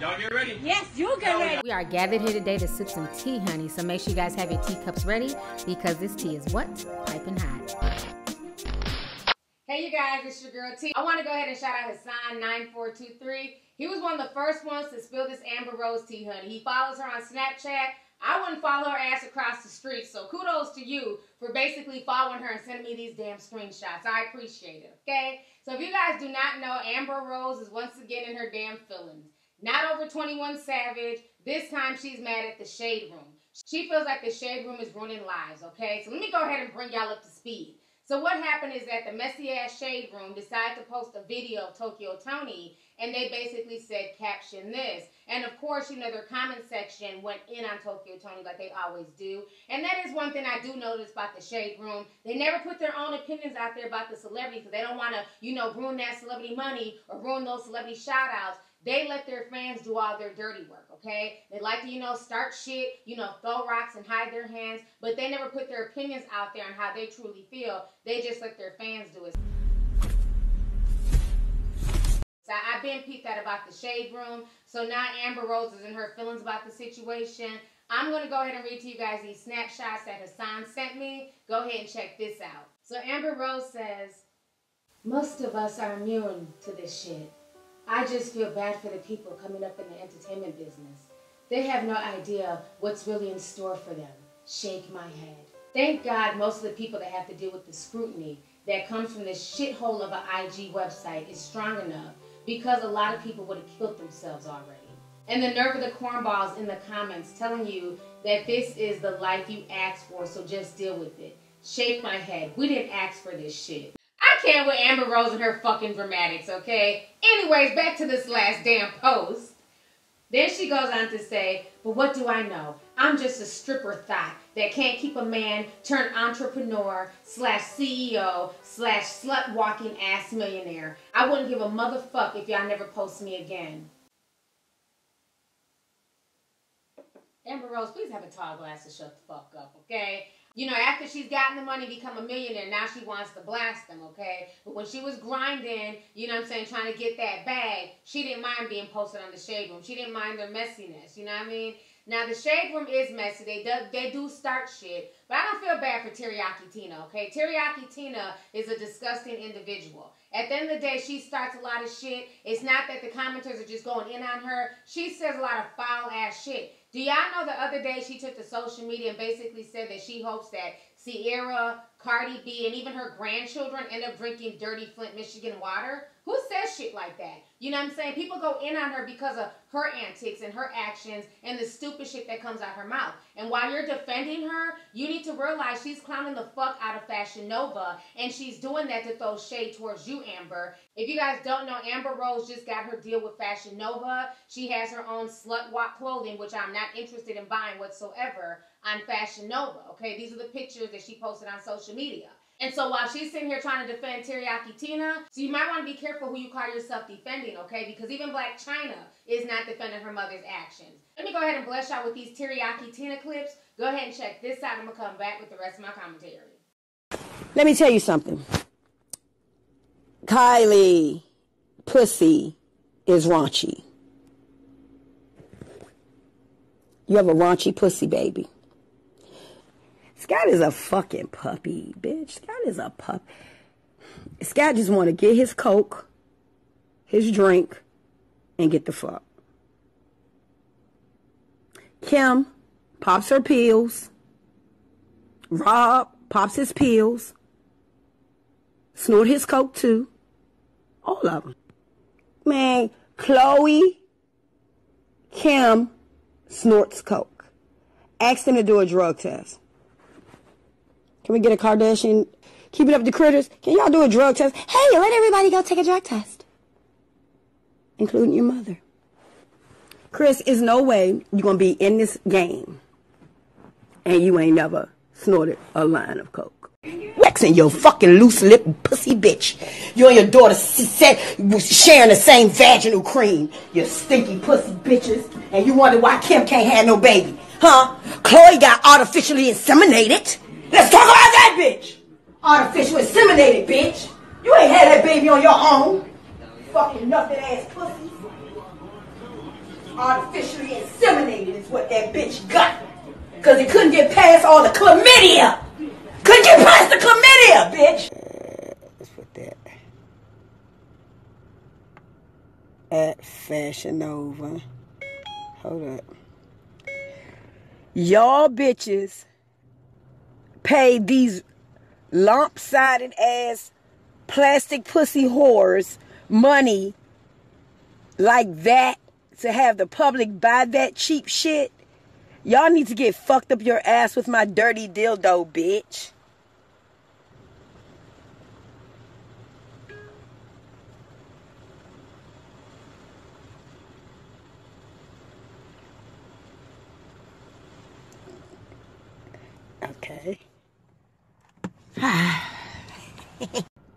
Y'all get ready? Yes, you get ready. We are gathered here today to sip some tea, honey. So make sure you guys have your teacups ready because this tea is what? Piping hot. Hey, you guys, it's your girl T. I want to go ahead and shout out Hassan9423. He was one of the first ones to spill this Amber Rose tea, honey. He follows her on Snapchat. I wouldn't follow her ass across the street, so kudos to you for basically following her and sending me these damn screenshots. I appreciate it, okay? So if you guys do not know, Amber Rose is once again in her damn feelings. Not over 21 Savage. This time she's mad at The Shade Room. She feels like The Shade Room is ruining lives, okay? So let me go ahead and bring y'all up to speed. So what happened is that the messy-ass Shade Room decided to post a video of Tokyo Toni, and they basically said, caption this. And of course, you know, their comment section went in on Tokyo Toni like they always do. And that is one thing I do notice about the Shade Room. They never put their own opinions out there about the celebrity because they don't want to, you know, ruin that celebrity money or ruin those celebrity shout-outs. They let their fans do all their dirty work, okay? They like to, you know, start shit, you know, throw rocks and hide their hands, but they never put their opinions out there on how they truly feel. They just let their fans do it. So I've been peeped at about the Shade Room. So now Amber Rose is in her feelings about the situation. I'm going to go ahead and read to you guys these snapshots that Hassan sent me. Go ahead and check this out. So Amber Rose says, most of us are immune to this shit. I just feel bad for the people coming up in the entertainment business. They have no idea what's really in store for them. Shake my head. Thank God most of the people that have to deal with the scrutiny that comes from this shithole of an IG website is strong enough because a lot of people would have killed themselves already. And the nerve of the cornballs in the comments telling you that this is the life you asked for, so just deal with it. Shake my head. We didn't ask for this shit. I can't with Amber Rose and her fucking dramatics, okay? Anyways, back to this last damn post. Then she goes on to say, but what do I know? I'm just a stripper thot that can't keep a man turned entrepreneur / CEO / slut-walking ass millionaire. I wouldn't give a motherfuck if y'all never post me again. Amber Rose, please have a tall glass to shut the fuck up, okay? You know, after she's gotten the money, become a millionaire, now she wants to blast them, okay? But when she was grinding, you know what I'm saying, trying to get that bag, she didn't mind being posted on the Shade Room. She didn't mind their messiness, you know what I mean? Now, the Shade Room is messy. They do start shit, but I don't feel bad for Teriyaki Tina, okay? Teriyaki Tina is a disgusting individual. At the end of the day, she starts a lot of shit. It's not that the commenters are just going in on her. She says a lot of foul-ass shit. Do y'all know the other day she took to social media and basically said that she hopes that Ciara, Cardi B, and even her grandchildren end up drinking dirty Flint, Michigan water? Who says shit like that? You know what I'm saying? People go in on her because of her antics and her actions and the stupid shit that comes out her mouth. And while you're defending her, you need to realize she's clowning the fuck out of Fashion Nova, and she's doing that to throw shade towards you, Amber. If you guys don't know, Amber Rose just got her deal with Fashion Nova. She has her own slut-walk clothing, which I'm not interested in buying whatsoever, on Fashion Nova, okay? These are the pictures that she posted on social media. And so while she's sitting here trying to defend Teriyaki Tina, so you might want to be careful who you call yourself defending, okay? Because even Blac Chyna is not defending her mother's actions. Let me go ahead and bless y'all with these Teriyaki Tina clips. Go ahead and check this out. I'm going to come back with the rest of my commentary. Let me tell you something. Kylie pussy is raunchy. You have a raunchy pussy, baby. Scott is a fucking puppy, bitch. Scott is a pup. Scott just want to get his Coke, his drink, and get the fuck. Kim pops her pills. Rob pops his pills. Snort his Coke, too. All of them. Man, Chloe, Kim snorts Coke. Asked him to do a drug test. Can we get a Kardashian? Keeping Up the Critters. Can y'all do a drug test? Hey, let everybody go take a drug test. Including your mother. Chris, there's no way you're going to be in this game and you ain't never snorted a line of coke. Waxing your fucking loose-lipped pussy bitch. You and your daughter sharing the same vaginal cream. You stinky pussy bitches. And you wonder why Kim can't have no baby. Huh? Chloe got artificially inseminated. Let's talk about that bitch! Artificial inseminated, bitch! You ain't had that baby on your own! Fucking nothing ass pussy! Artificially inseminated is what that bitch got. Because it couldn't get past all the chlamydia. Couldn't get past the chlamydia, bitch. Let's put that. At Fashion Nova. Hold up. Y'all bitches paid these lump-sided ass plastic pussy whores money like that to have the public buy that cheap shit. Y'all need to get fucked up your ass with my dirty dildo, bitch. Okay.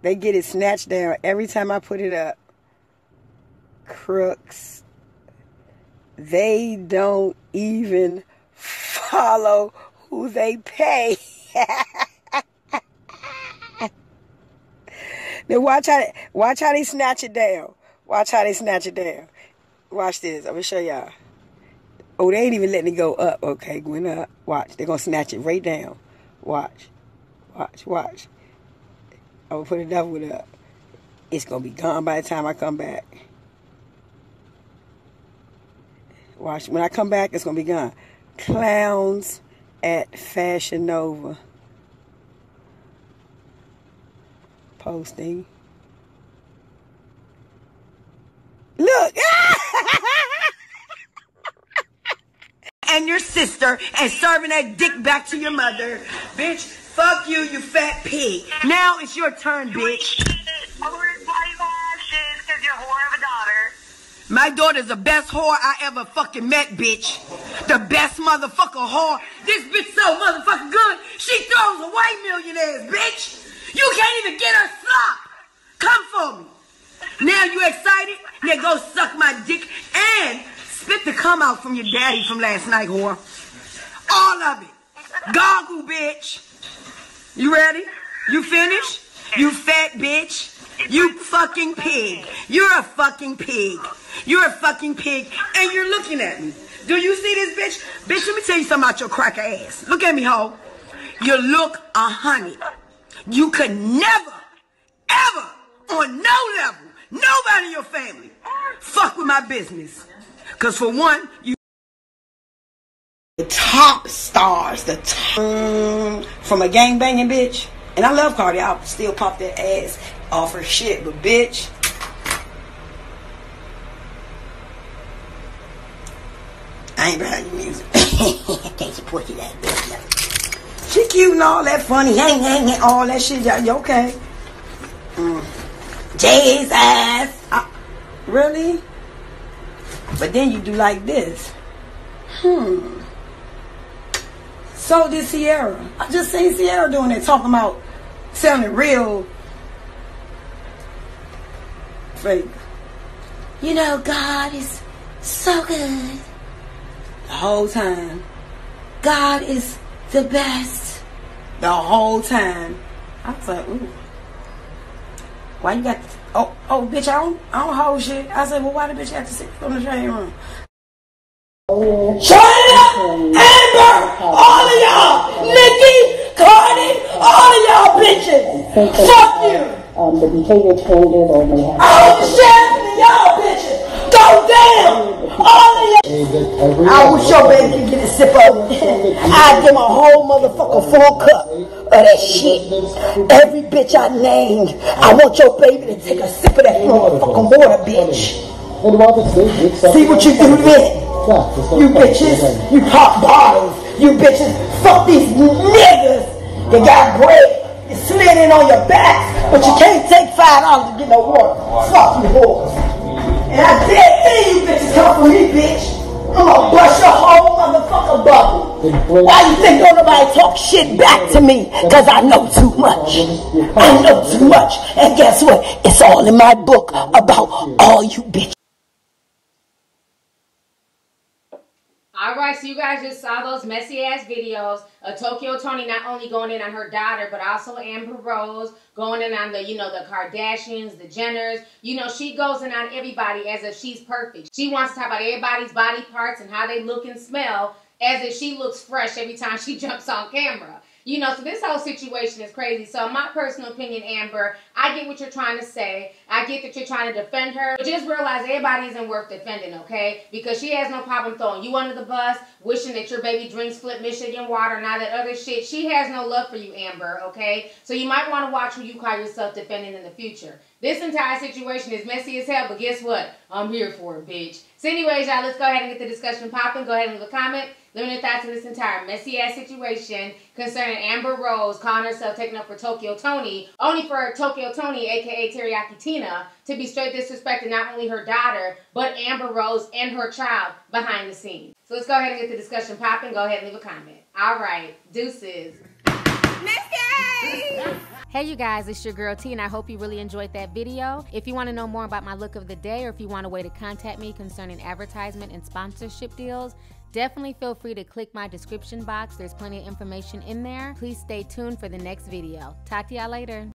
They get it snatched down every time I put it up. Crooks. They don't even follow who they pay. Now watch how they snatch it down. Watch how they snatch it down. Watch this. I'm going to show y'all. Oh, they ain't even letting it go up. Okay, going up. Watch. They're going to snatch it right down. Watch. Watch. Watch. I'm going to put another one up. It's going to be gone by the time I come back. Watch. When I come back, it's going to be gone. Clowns at Fashion Nova. Posting. Look. And your sister and serving that dick back to your mother. Bitch, fuck you, you fat pig. Now it's your turn, bitch. My daughter's the best whore I ever fucking met, bitch. The best motherfucker whore. This bitch so motherfucking good, she throws away millionaires, bitch. You can't even get her slop. Come for me. Now you excited? Now go suck my dick and spit the cum out from your daddy from last night, whore. All of it. Goggle, bitch. You ready? You finished? You fat bitch. You fucking pig. You're a fucking pig. You're a fucking pig. And you're looking at me. Do you see this, bitch? Bitch, let me tell you something about your cracker ass. Look at me, ho. You look 100. You could never, ever, on no level, nobody in your family, fuck with my business. Because for one, you... The top stars, the top... From a gangbanging bitch. And I love Cardi. I'll still pop that ass off her shit. But bitch... I ain't behind your music. I can't support you that bitch. She cute and all that funny. Hang, hang, hang. All that shit. You okay? Jay's ass. Really? But then you do like this. So did Ciara. I just seen Ciara doing that. Talking about sounding real fake. You know, God is so good. The whole time. God is the best. The whole time. I was like, ooh. Why you got to, oh, bitch, I don't hold shit. I said, well, why the bitch have to sit on the train room? Shut up! Amber! All of y'all! Nikki! Cardi! All of y'all bitches! Fuck you! The behavior changes or they have... I don't share y'all bitches! Go down! All of y'all! I wish your baby could get a sip of it. I'd give my whole motherfucker full cup of that shit. Every bitch I named, I want your baby to take a sip of that motherfucking water, bitch. See what you do then. You bitches, you pop bottles. You bitches, fuck these niggas. They got bread. You slid in on your backs, but you can't take $5 to get no water. Fuck you whores. And I dare you bitches come for me, bitch. I'm gonna bust your whole motherfucking bubble. Why you think don't nobody talk shit back to me? Cause I know too much. I know too much. And guess what? It's all in my book about all you bitches. All right, so you guys just saw those messy-ass videos of Tokyo Toni not only going in on her daughter, but also Amber Rose, going in on the, you know, the Kardashians, the Jenners. You know, she goes in on everybody as if she's perfect. She wants to talk about everybody's body parts and how they look and smell as if she looks fresh every time she jumps on camera. You know, so this whole situation is crazy. So in my personal opinion, Amber, I get what you're trying to say. I get that you're trying to defend her. But just realize everybody isn't worth defending, okay? Because she has no problem throwing you under the bus, wishing that your baby drinks Flint Michigan water and all that other shit. She has no love for you, Amber, okay? So you might want to watch who you call yourself defending in the future. This entire situation is messy as hell, but guess what? I'm here for it, bitch. So anyways, y'all, let's go ahead and get the discussion popping. Go ahead and leave a comment. Let me know your thoughts on this entire messy-ass situation concerning Amber Rose calling herself taking up for Tokyo Toni, only for Tokyo Toni, a.k.a. Teriyaki Tina, to be straight disrespecting not only her daughter, but Amber Rose and her child behind the scenes. So let's go ahead and get the discussion popping. Go ahead and leave a comment. All right. Deuces. Messy! Hey you guys, it's your girl T, and I hope you really enjoyed that video. If you want to know more about my look of the day, or if you want a way to contact me concerning advertisement and sponsorship deals, definitely feel free to click my description box. There's plenty of information in there. Please stay tuned for the next video. Talk to y'all later.